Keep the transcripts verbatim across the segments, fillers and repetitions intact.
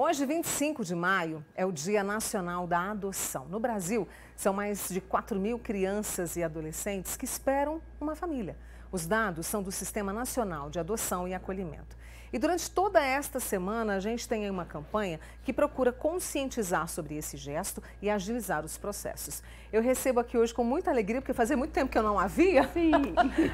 Hoje, vinte e cinco de maio, é o Dia Nacional da Adoção. No Brasil, são mais de quatro mil crianças e adolescentes que esperam uma família. Os dados são do Sistema Nacional de Adoção e Acolhimento. E durante toda esta semana, a gente tem aí uma campanha que procura conscientizar sobre esse gesto e agilizar os processos. Eu recebo aqui hoje com muita alegria, porque fazia muito tempo que eu não a via, Sim.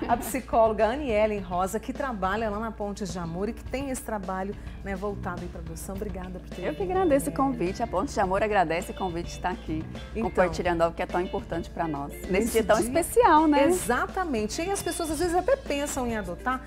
a psicóloga Anyellem Rosa, que trabalha lá na Pontes de Amor e que tem esse trabalho, né, voltado aí para a adoção. Obrigada por ter vindo. Eu que agradeço o convite. A Pontes de Amor agradece o convite de estar aqui, então, compartilhando algo que é tão importante para nós. Nesse dia tão dia, especial, né? Exatamente. E as pessoas às vezes até pensam em adotar,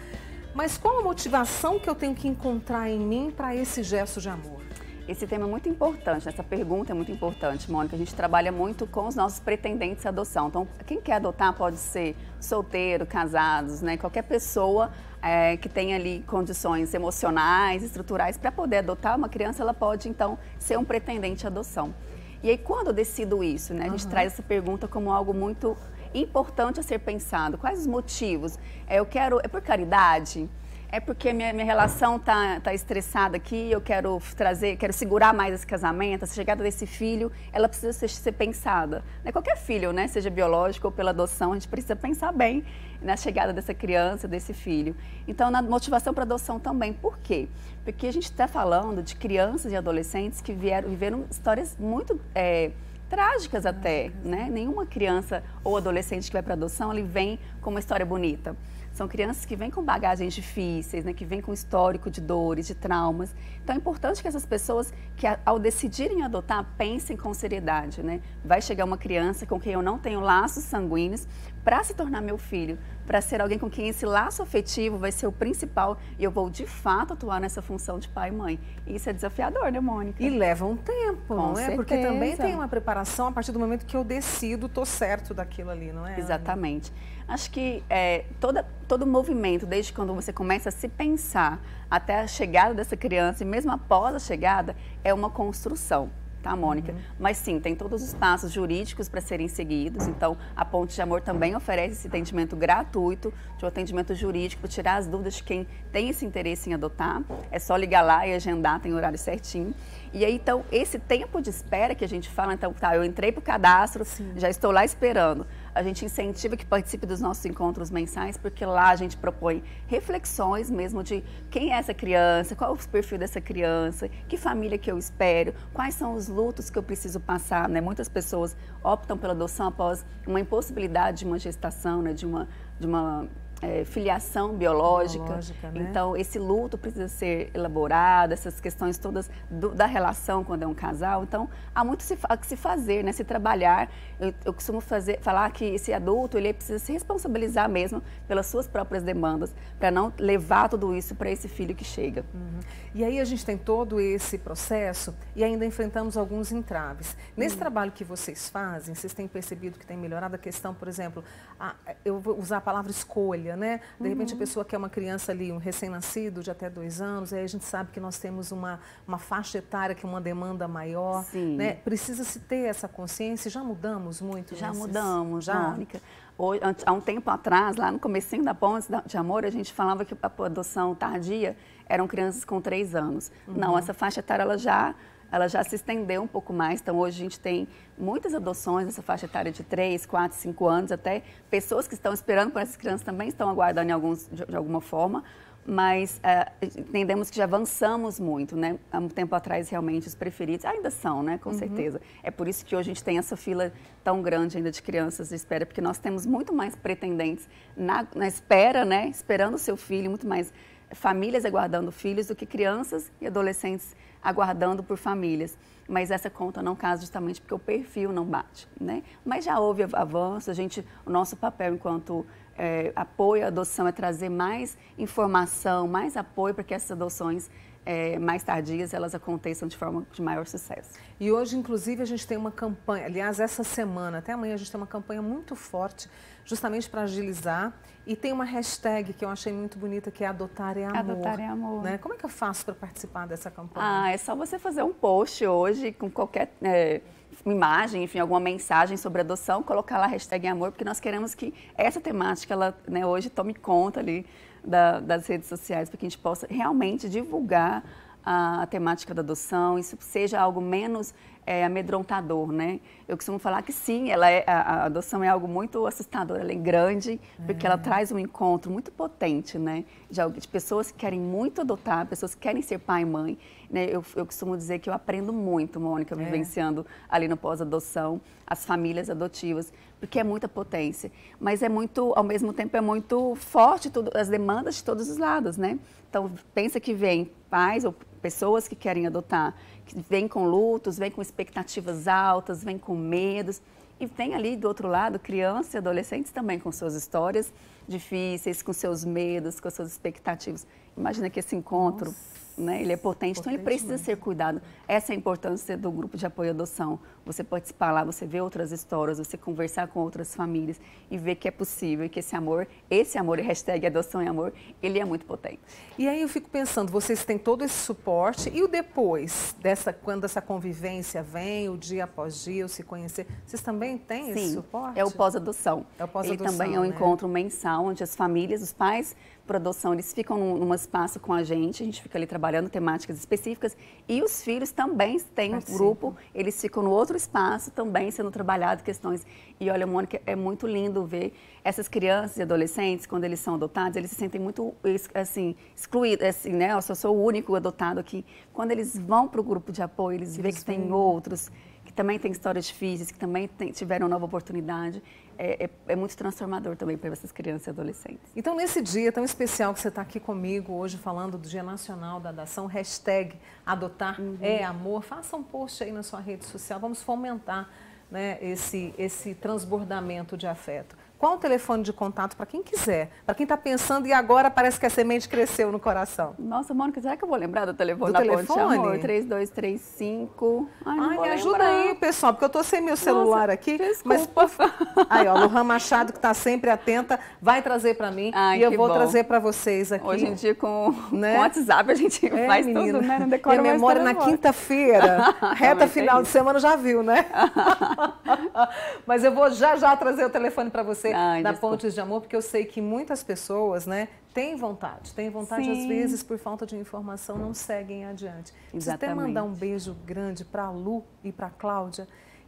mas qual a motivação que eu tenho que encontrar em mim para esse gesto de amor? Esse tema é muito importante, essa pergunta é muito importante, Mônica. A gente trabalha muito com os nossos pretendentes à adoção. Então, quem quer adotar pode ser solteiro, casados, né? Qualquer pessoa é, que tenha ali condições emocionais, estruturais, para poder adotar uma criança, ela pode, então, ser um pretendente à adoção. E aí, quando eu decido isso, né? A gente uhum. traz essa pergunta como algo muito importante a ser pensado. Quais os motivos? É, eu quero, é por caridade? É porque minha, minha relação tá, tá estressada aqui, eu quero trazer, quero segurar mais esse casamento, a chegada desse filho, ela precisa ser, ser pensada. Né? Qualquer filho, né? Seja biológico ou pela adoção, a gente precisa pensar bem na chegada dessa criança, desse filho. Então, na motivação para adoção também. Por quê? Porque a gente está falando de crianças e adolescentes que vieram, viveram histórias muito... É, trágicas até, né? Nenhuma criança ou adolescente que vai para adoção, ele vem com uma história bonita. São crianças que vêm com bagagens difíceis, né? Que vêm com histórico de dores, de traumas. Então é importante que essas pessoas, que ao decidirem adotar, pensem com seriedade, né? Vai chegar uma criança com quem eu não tenho laços sanguíneos para se tornar meu filho, para ser alguém com quem esse laço afetivo vai ser o principal e eu vou de fato atuar nessa função de pai e mãe. Isso é desafiador, né, Mônica? E leva um tempo, não é? Porque também tem uma preparação a partir do momento que eu decido, tô certo daquilo ali, não é? Exatamente. Acho que é, toda, todo movimento, desde quando você começa a se pensar até a chegada dessa criança e mesmo após a chegada, é uma construção. Tá, Mônica? Uhum. Mas sim, tem todos os passos jurídicos para serem seguidos, então a Pontes de Amor também oferece esse atendimento gratuito, de um atendimento jurídico, para tirar as dúvidas de quem tem esse interesse em adotar, é só ligar lá e agendar, tem o horário certinho. E aí, então, esse tempo de espera que a gente fala, então, tá, eu entrei para o cadastro, sim. já estou lá esperando. A gente incentiva que participe dos nossos encontros mensais, porque lá a gente propõe reflexões mesmo de quem é essa criança, qual é o perfil dessa criança, que família que eu espero, quais são os lutos que eu preciso passar, né? Muitas pessoas optam pela adoção após uma impossibilidade de uma gestação, né? De uma... De uma É, filiação biológica, biológica né? Então esse luto precisa ser elaborado, essas questões todas do, da relação quando é um casal, então há muito se, a que se fazer, né? Se trabalhar, eu, eu costumo fazer, falar que esse adulto, ele precisa se responsabilizar mesmo pelas suas próprias demandas, para não levar tudo isso para esse filho que chega. Uhum. E aí a gente tem todo esse processo e ainda enfrentamos alguns entraves. Nesse uhum. trabalho que vocês fazem, vocês têm percebido que tem melhorado a questão, por exemplo, a, eu vou usar a palavra escolha, né? De repente a pessoa quer uma criança ali, um recém-nascido de até dois anos, aí a gente sabe que nós temos uma, uma faixa etária que é uma demanda maior, né? Precisa-se ter essa consciência, já mudamos muito? Já nesses... mudamos, já, Mônica. Hoje, há um tempo atrás, lá no comecinho da Pontes de Amor, a gente falava que a adoção tardia eram crianças com três anos. Uhum. Não, essa faixa etária ela já... ela já se estendeu um pouco mais, então hoje a gente tem muitas adoções nessa faixa etária de três, quatro, cinco anos, até pessoas que estão esperando por essas crianças também estão aguardando em alguns, de, de alguma forma, mas é, entendemos que já avançamos muito, né? Há um tempo atrás, realmente, os preferidos ainda são, né? Com uhum. certeza. É por isso que hoje a gente tem essa fila tão grande ainda de crianças de espera, porque nós temos muito mais pretendentes na, na espera, né? Esperando o seu filho, muito mais famílias aguardando filhos do que crianças e adolescentes aguardando por famílias, mas essa conta não casa justamente porque o perfil não bate, né? Mas já houve avanço, a gente, o nosso papel enquanto é, apoio à adoção é trazer mais informação, mais apoio para que essas adoções é, mais tardias, elas aconteçam de forma de maior sucesso. E hoje, inclusive, a gente tem uma campanha, aliás, essa semana, até amanhã, a gente tem uma campanha muito forte, justamente para agilizar, e tem uma hashtag que eu achei muito bonita, que é Adotar é Amor. Adotar é Amor. Né? Como é que eu faço para participar dessa campanha? Ah, é só você fazer um post hoje, com qualquer... É... imagem, enfim, alguma mensagem sobre adoção, colocar lá a hashtag amor, porque nós queremos que essa temática, ela, né, hoje tome conta ali da, das redes sociais, para que a gente possa realmente divulgar a, a temática da adoção, isso seja algo menos é, amedrontador, né? Eu costumo falar que sim, ela é, a, a adoção é algo muito assustador, ela é grande, é. porque ela traz um encontro muito potente, né? De, de pessoas que querem muito adotar, pessoas que querem ser pai e mãe, né? Eu, eu costumo dizer que eu aprendo muito, Mônica, é. vivenciando ali no pós-adoção, as famílias adotivas, porque é muita potência, mas é muito, ao mesmo tempo, é muito forte tudo, as demandas de todos os lados, né? Então, pensa que vem pais ou pessoas que querem adotar, que vêm com lutos, vêm com expectativas altas, vêm com medos. E tem ali, do outro lado, crianças e adolescentes também com suas histórias difíceis, com seus medos, com suas expectativas. Imagina que esse encontro, Nossa, né, ele é potente, potente, então ele precisa mesmo. ser cuidado. Essa é a importância do grupo de apoio à adoção. Você participar lá, você ver outras histórias, você conversar com outras famílias e ver que é possível, que esse amor, esse amor, hashtag adoção e amor, ele é muito potente. E aí eu fico pensando, vocês têm todo esse suporte e o depois, dessa, quando essa convivência vem, o dia após dia, o se conhecer, vocês também tem esse Sim, suporte? É o pós-adoção. É o pós-adoção, Ele também é um né? encontro mensal, onde as famílias, os pais, por adoção, eles ficam num, num espaço com a gente, a gente fica ali trabalhando temáticas específicas, e os filhos também têm um grupo, eles ficam no outro espaço, também sendo trabalhado questões. E olha, Mônica, é muito lindo ver essas crianças e adolescentes, quando eles são adotados, eles se sentem muito, assim, excluídos, assim, né? Eu só sou o único adotado aqui. Quando eles vão para o grupo de apoio, eles veem que tem outros, que também tem histórias difíceis, que também tem, tiveram nova oportunidade. É, é, é muito transformador também para essas crianças e adolescentes. Então, nesse dia tão especial que você está aqui comigo hoje, falando do Dia Nacional da Adoção, hashtag adotar uhum. é amor, faça um post aí na sua rede social, vamos fomentar né, esse, esse transbordamento de afeto. Qual o telefone de contato para quem quiser? Para quem está pensando e agora parece que a semente cresceu no coração. Nossa, Mônica, será que eu vou lembrar do telefone? Do da telefone? Ponte, três dois três cinco... Ai, Ai me ajuda lembrar. aí, pessoal, porque eu estou sem meu celular Nossa, aqui. Desculpa. Mas... Aí, ó, Lohan Machado, que está sempre atenta, vai trazer para mim Ai, e eu vou bom. trazer para vocês aqui. Hoje em dia, com o né? WhatsApp, a gente é, faz menina. tudo, né? Não decora Minha memória na quinta-feira, reta final é de semana, já viu, né? Mas eu vou já, já trazer o telefone para vocês. Ai, da desculpa. Pontes de Amor, porque eu sei que muitas pessoas, né, têm vontade, têm vontade, Sim. às vezes, por falta de informação, não seguem adiante. Preciso até mandar um beijo grande para a Lu e para a Cláudia,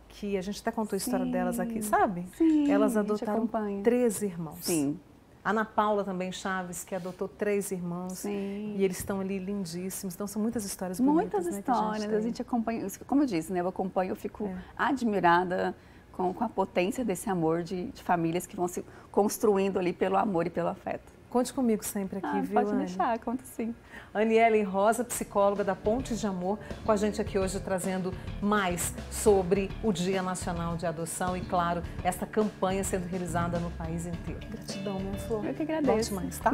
que a gente até contou a Sim. história delas aqui, sabe? Sim, Elas adotaram três irmãos. Sim. Ana Paula também Chaves, que adotou três irmãos. Sim. E eles estão ali lindíssimos. Então, são muitas histórias bonitas, Muitas né, histórias. A gente, a gente acompanha, como eu disse, né, eu acompanho, eu fico é. admirada com a potência desse amor de, de famílias que vão se construindo ali pelo amor e pelo afeto. Conte comigo sempre aqui, ah, viu, pode Anny? deixar, conta sim. Anyellem Rosa, psicóloga da Pontes de Amor, com a gente aqui hoje trazendo mais sobre o Dia Nacional de Adoção e, claro, essa campanha sendo realizada no país inteiro. Gratidão, minha flor. Eu que agradeço. Volte mais, tá?